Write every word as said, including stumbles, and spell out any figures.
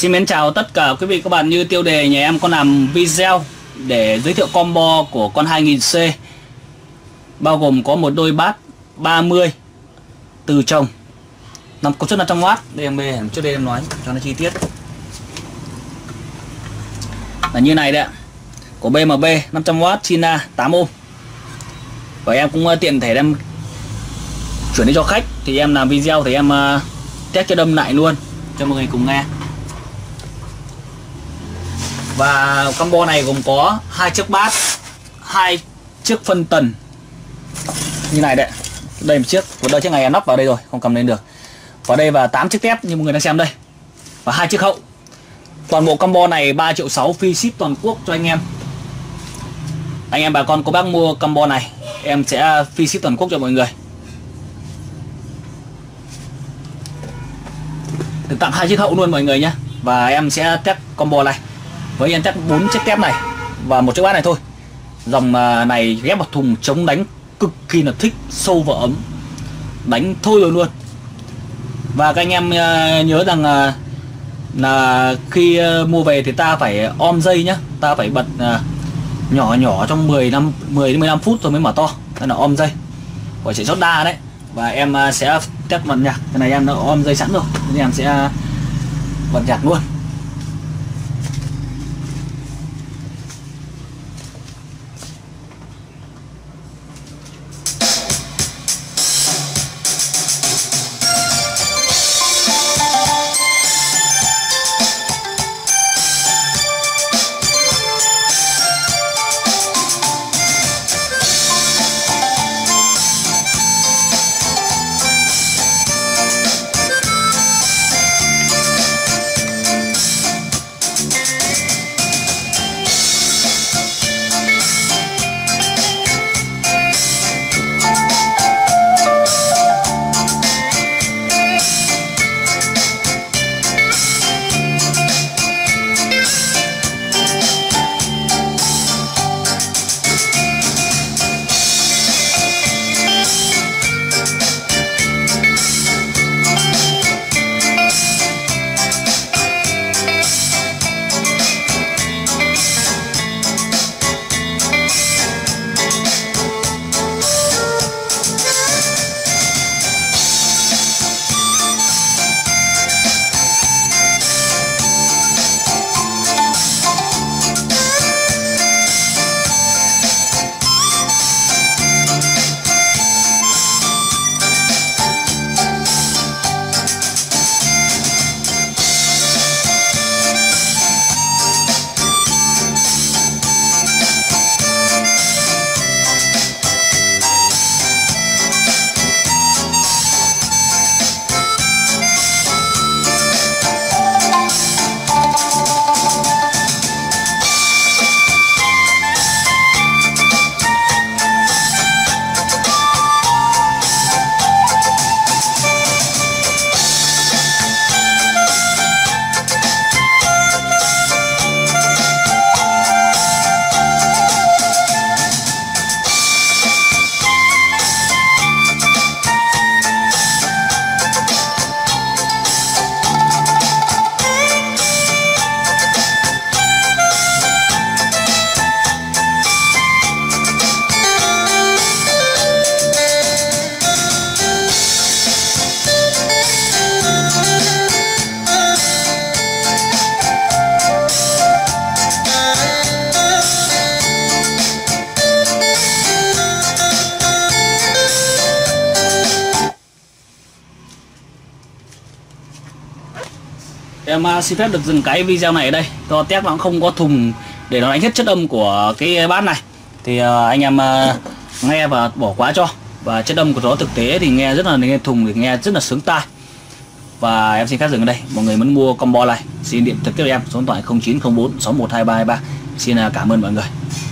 Xin mến chào tất cả quý vị các bạn. Như tiêu đề, nhà em có làm video để giới thiệu combo của con hai nghìn C, bao gồm có một đôi bát ba mươi từ chồng, nằm công suất năm trăm oát. Đây em về trước đây em nói cho nó chi tiết là như này đấy ạ. Của bê em pê năm trăm oát China tám ôm. Và em cũng tiện thể em chuyển đi cho khách, thì em làm video thì em test cho đâm lại luôn cho mọi người cùng nghe. Và combo này gồm có hai chiếc bát, hai chiếc phân tần như này đấy. Đây một chiếc, của đây chiếc này em nắp vào đây rồi, không cầm lên được. Và đây và tám chiếc tép như mọi người đang xem đây. Và hai chiếc hậu. Toàn bộ combo này ba triệu sáu phi ship toàn quốc cho anh em. Anh em bà con cô bác mua combo này, em sẽ phi ship toàn quốc cho mọi người. Được tặng hai chiếc hậu luôn mọi người nhé. Và em sẽ test combo này với em test bốn chiếc tép này và một chiếc bát này thôi. Dòng này ghép vào thùng chống đánh cực kỳ là thích, sâu và ấm, đánh thôi rồi luôn. Và các anh em nhớ rằng là khi mua về thì ta phải om dây nhá, ta phải bật nhỏ nhỏ trong mười đến mười lăm phút rồi mới mở to, nên là om dây gọi chạy chót đa đấy. Và em sẽ test bật nhạc, cái này em đã om dây sẵn rồi nên em sẽ bật nhạc luôn. Em xin phép được dừng cái video này ở đây, do test nó không có thùng để nó đánh hết chất âm của cái bát này. Thì anh em nghe và bỏ qua cho. Và chất âm của nó thực tế thì nghe rất là, nghe thùng thì nghe rất là sướng tai. Và em xin phép dừng ở đây. Mọi người muốn mua combo này xin điện trực tiếp em, số điện thoại không chín không bốn sáu một hai ba hai ba. Xin cảm ơn mọi người.